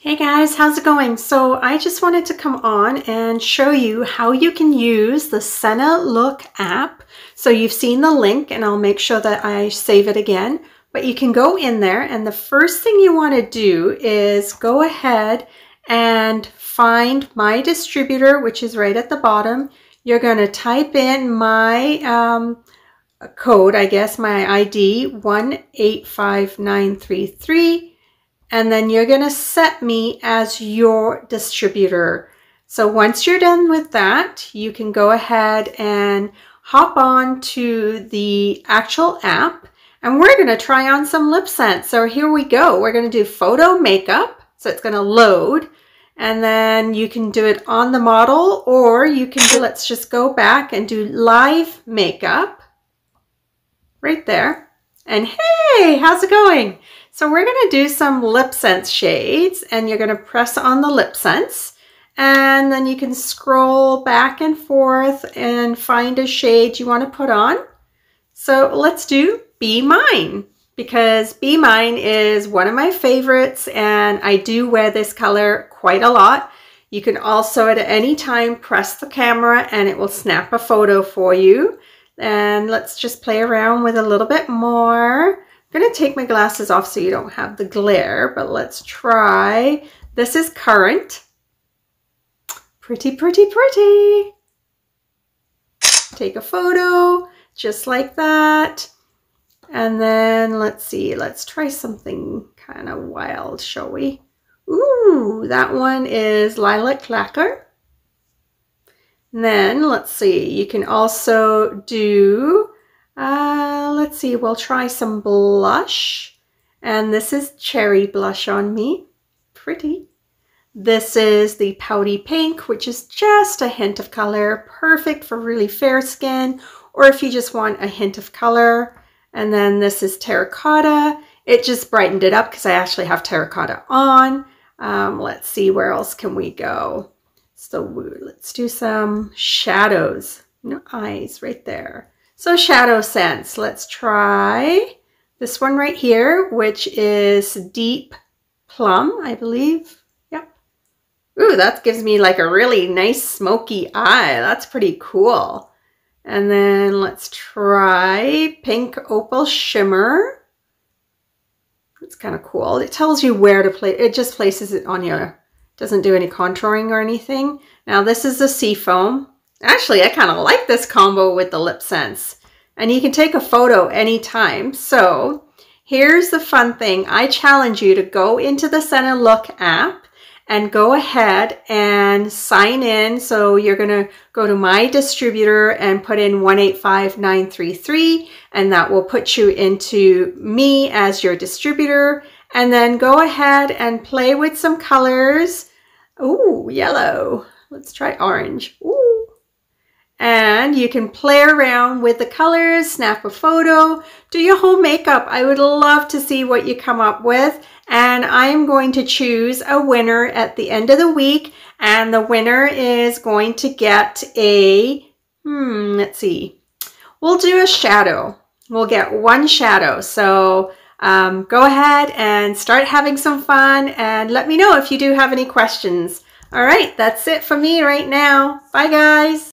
Hey guys, how's it going? So I just wanted to come on and show you how you can use the SeneLook app. So you've seen the link and I'll make sure that I save it again, but you can go in there and the first thing you want to do is go ahead and find my distributor, which is right at the bottom. You're going to type in my code, I guess, my ID 185933. And then you're going to set me as your distributor. So once you're done with that, you can go ahead and hop on to the actual app and we're going to try on some LipSense. So here we go. We're going to do photo makeup. So it's going to load and then you can do it on the model or you can do, let's just go back and do live makeup right there. And hey, how's it going? So we're going to do some LipSense shades and you're going to press on the LipSense and then you can scroll back and forth and find a shade you want to put on. So let's do Be Mine because Be Mine is one of my favorites and I do wear this color quite a lot. You can also at any time press the camera and it will snap a photo for you. And let's just play around with a little bit more. I'm going to take my glasses off so you don't have the glare, but let's try. This is current. Pretty, pretty, pretty. Take a photo just like that. And then let's see, let's try something kind of wild, shall we? Ooh, that one is Lilac Clacker. And then let's see, you can also do let's see, we'll try some blush. And this is Cherry Blush on me. Pretty. This is the Pouty Pink, which is just a hint of color. Perfect for really fair skin, or if you just want a hint of color. And then this is Terracotta. It just brightened it up because I actually have terracotta on. Let's see, where else can we go? So let's do some shadows. No eyes right there. So Shadow Sense, let's try this one right here, which is Deep Plum, I believe. Yep. Ooh, that gives me like a really nice smoky eye. That's pretty cool. And then let's try Pink Opal Shimmer. It's kind of cool. It tells you where to place. It just places it on your, doesn't do any contouring or anything. Now this is the Seafoam. Actually, I kind of like this combo with the LipSense and you can take a photo anytime. So here's the fun thing. I challenge you to go into the SeneLook app and go ahead and sign in. So you're going to go to my distributor and put in 185933 and that will put you into me as your distributor. And then go ahead and play with some colors. Ooh, yellow. Let's try orange. Ooh. And you can play around with the colors, snap a photo, do your whole makeup. I would love to see what you come up with. And I'm going to choose a winner at the end of the week. And the winner is going to get a, let's see. We'll do a shadow. We'll get one shadow. So go ahead and start having some fun and let me know if you do have any questions. All right, that's it for me right now. Bye guys.